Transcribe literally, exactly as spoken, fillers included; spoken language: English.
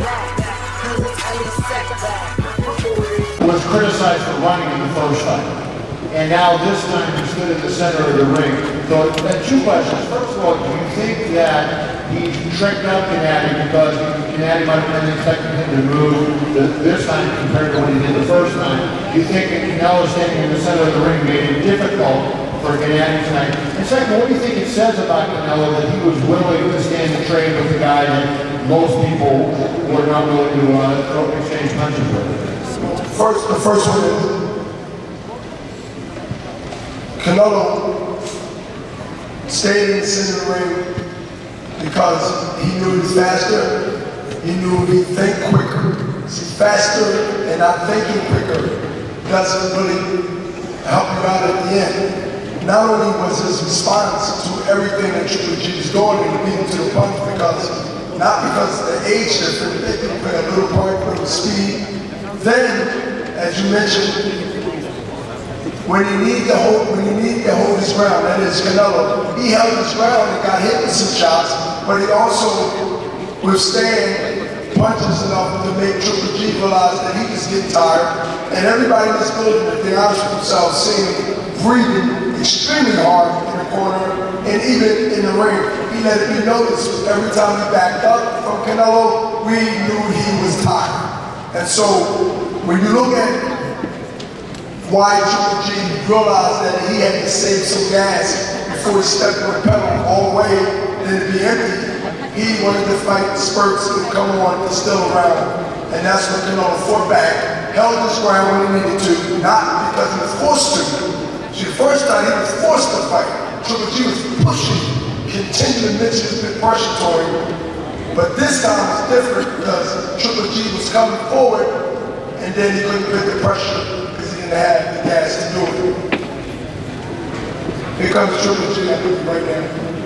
was criticized for running in the first fight. And now this time he stood in the center of the ring. So two questions. First of all, do you think that he tricked up Gennady because Gennady might have been expecting him to move this time compared to what he did the first time? Do you think that Canelo standing in the center of the ring made it difficult for Gennady tonight? And second, what do you think it says about Canelo that he was willing to stand and trade with the guy that most people were not willing to uh, exchange punches with? First, the first one is Canelo stayed in the center of the ring because he knew he's faster. He knew he'd think quicker. He's faster and not thinking quicker doesn't really help you out at the end. Not only was his response to everything that Triple G was doing and beating to the punch, because not because of the age difference, they could play a little point, little speed. Then, as you mentioned, when he needed to hold, when he needed to hold his ground, that is Canelo, he held his ground and got hit with some shots, but he also withstand punches enough to make Triple G realize that he was getting tired. And everybody in this building, if they're honest with themselves, seeing breathing extremely hard in the corner, and even in the ring. He let it be noticed every time he backed up from Canelo, we knew he was tired. And so, when you look at why Triple G realized that he had to save some gas before he stepped on the pedal all the way, then it'd be empty, he wanted to fight spurts and come on to still around. And that's when Canelo fought back, held his ground when he needed to, not because he was forced to. The first time he was forced to fight, Triple G was pushing, continuing to mention his big pressure to him. But this time was different because Triple G was coming forward and then he couldn't put the pressure because he didn't have the gas to do it. Here comes Triple G, I believe, right now.